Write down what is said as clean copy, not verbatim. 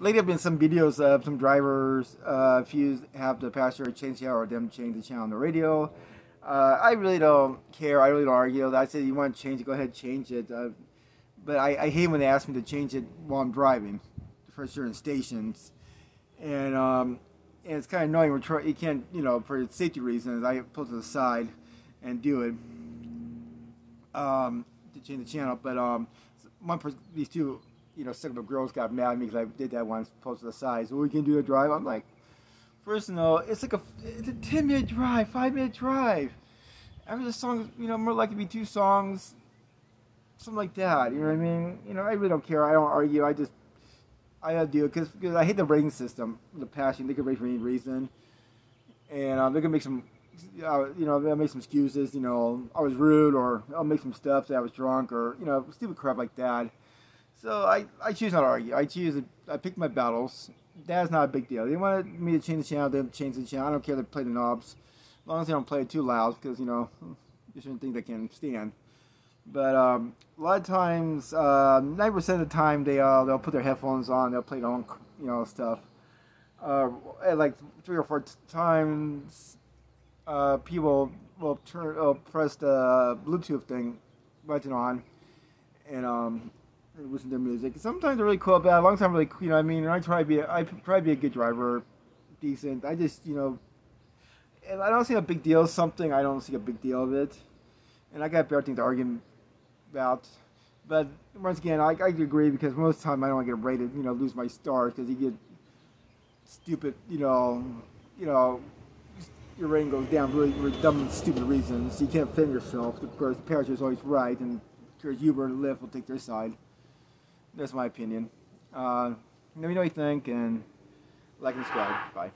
Lately, have been some videos of some drivers. If you have the passenger change the channel or them change the channel on the radio, I really don't care. I really don't argue. I said you want to change it, go ahead, change it. But I hate when they ask me to change it while I'm driving for certain stations, and it's kind of annoying. You can't, you know, for safety reasons. I pull to the side and do it to change the channel. But one person, these two, you know, second of girls got mad at me because I did that once, posted to the size. Well, we can do a drive. I'm like, first of all, it's a 10-minute drive, 5-minute drive. After the song, you know, more likely to be 2 songs, something like that. You know what I mean? You know, I really don't care. I don't argue. I do it because I hate the rating system, the passion. They can rate for any reason, and they can make some, you know, they'll make some excuses. You know, I was rude, or I'll make some stuff that I was drunk, or you know, stupid crap like that. So I choose not to argue. I pick my battles. That's not a big deal. They wanted me to change the channel, they change the channel. I don't care if they play the knobs. As long as they don't play it too loud, because, you know, there's certain things I can't stand. But a lot of times, 90% of the time, they'll put their headphones on. They'll play their own, you know, stuff. At like 3 or 4 times, people will press the Bluetooth thing, button on, and listen to music. Sometimes they're really cool about it. Long time really, you know, I mean, I try to be a good driver, decent. I just, you know, and I don't see a big deal of something. I don't see a big deal of it, and I got better things to argue about. But once again, I agree, because most of the time I don't want to get rated, you know, lose my stars, because you get stupid, you know, your rating goes down really for dumb and stupid reasons. You can't defend yourself. Of course, the passenger is always right, and of course Uber and Lyft will take their side. That's my opinion. Let me know what you think, and like and subscribe. Bye.